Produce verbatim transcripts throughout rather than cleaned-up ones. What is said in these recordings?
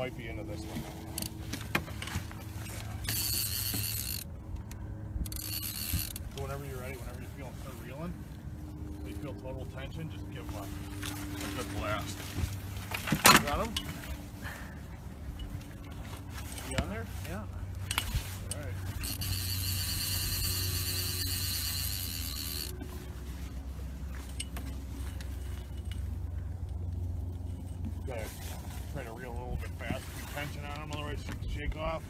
might be into this one. So whenever you're ready, whenever you feel a reeling, you feel total tension, just give them a, a good blast. You got him? You on there? Yeah. Gotta try to reel a little bit fast, keep tension on them, otherwise shake off.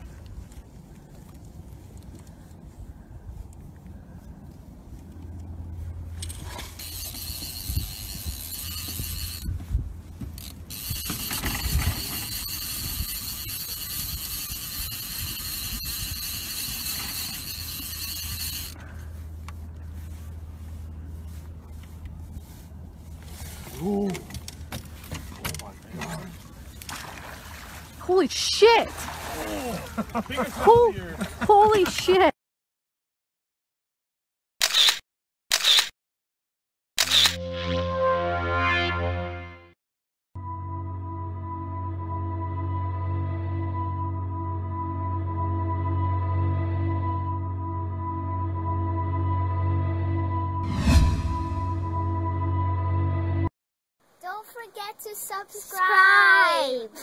Ooh. Holy shit! Oh, holy, holy shit! Don't forget to subscribe!